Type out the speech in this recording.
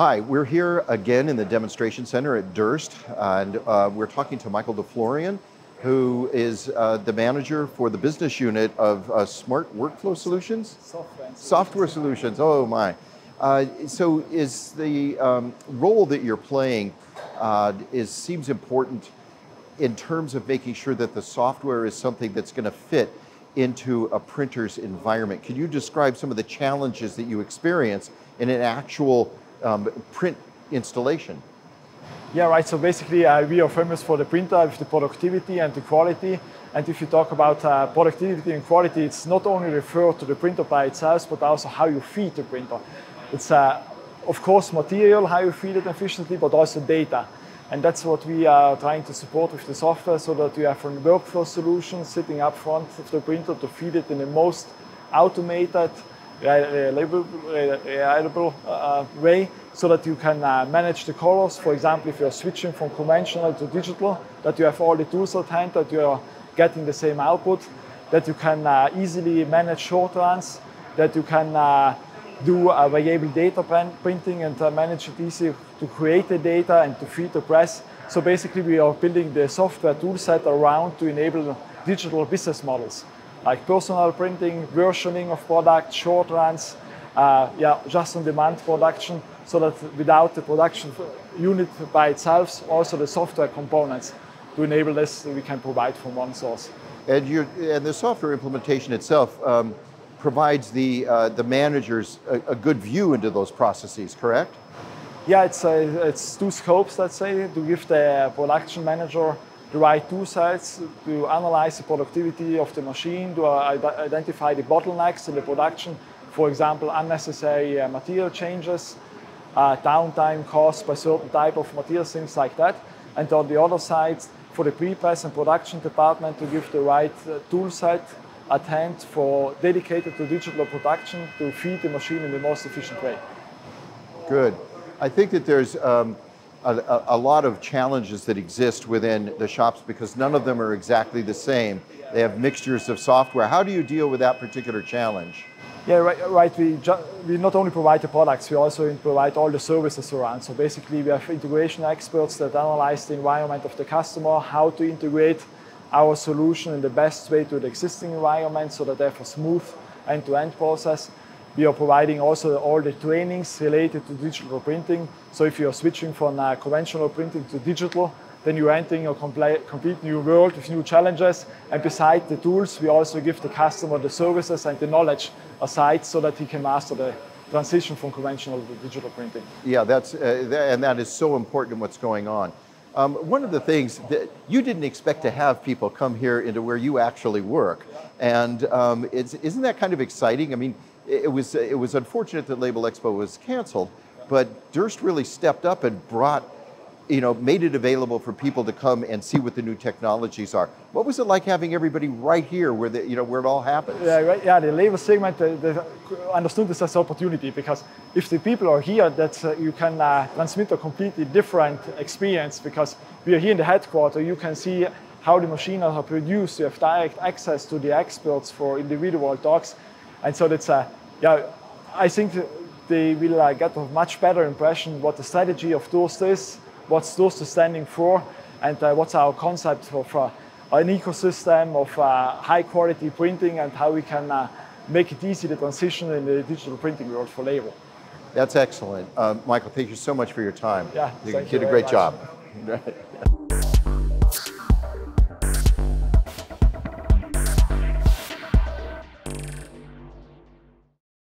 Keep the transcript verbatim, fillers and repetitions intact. Hi, we're here again in the demonstration center at Durst, and uh, we're talking to Michael DeFlorian, who is uh, the manager for the business unit of uh, Smart Workflow Solutions? Software. Software Solutions, oh my. Uh, so is the um, role that you're playing uh, is seems important in terms of making sure that the software is something that's going to fit into a printer's environment. Can you describe some of the challenges that you experience in an actual Um, print installation? Yeah, right. So basically, uh, we are famous for the printer with the productivity and the quality. And if you talk about uh, productivity and quality, it's not only referred to the printer by itself, but also how you feed the printer. It's, uh, of course, material, how you feed it efficiently, but also data. And that's what we are trying to support with the software, so that you have a workflow solution sitting up front of the printer to feed it in the most automated, reliable, reliable uh, way, so that you can uh, manage the colors. For example, if you're switching from conventional to digital, that you have all the tools at hand, that you're getting the same output, that you can uh, easily manage short runs, that you can uh, do uh, variable data printing and uh, manage it easy to create the data and to feed the press. So basically, we are building the software toolset around to enable digital business models, like personal printing, versioning of products, short runs, uh, yeah, just-on-demand production, so that without the production unit by itself, also the software components to enable this, we can provide from one source. And, you, and the software implementation itself um, provides the, uh, the managers a, a good view into those processes, correct? Yeah, it's, uh, it's two scopes, let's say, to give the production manager the right tool sets to analyze the productivity of the machine, to identify the bottlenecks in the production, for example, unnecessary uh, material changes, uh, downtime caused by certain type of materials, things like that. And on the other side, for the pre-press and production department, to give the right uh, tool set at hand for dedicated to digital production to feed the machine in the most efficient way. Good. I think that there's um A, a lot of challenges that exist within the shops because none of them are exactly the same. They have mixtures of software. How do you deal with that particular challenge? Yeah, right. right. We, we not only provide the products, we also provide all the services around. So basically we have integration experts that analyze the environment of the customer, how to integrate our solution in the best way to the existing environment so that they have a smooth end-to-end process. We are providing also all the trainings related to digital printing. So if you are switching from uh, conventional printing to digital, then you're entering a complete new world with new challenges. And besides the tools, we also give the customer the services and the knowledge aside so that he can master the transition from conventional to digital printing. Yeah, that's, uh, th and that is so important in what's going on. Um, one of the things that you didn't expect to have people come here into where you actually work. And um, it's, isn't that kind of exciting? I mean, It was, it was unfortunate that Label Expo was canceled, but Durst really stepped up and brought, you know, made it available for people to come and see what the new technologies are. What was it like having everybody right here where, the, you know, where it all happens? Yeah, right, yeah, the labor segment they, they understood this as an opportunity, because if the people are here, that's, uh, you can uh, transmit a completely different experience, because we are here in the headquarters, you can see how the machines are produced, you have direct access to the experts for individual talks, and so that's a, yeah, I think they will uh, get a much better impression what the strategy of Durst is, what Durst is standing for, and uh, what's our concept of uh, an ecosystem of uh, high-quality printing and how we can uh, make it easy to transition in the digital printing world for labor. That's excellent. Um, Michael, thank you so much for your time. Yeah, you did a great job.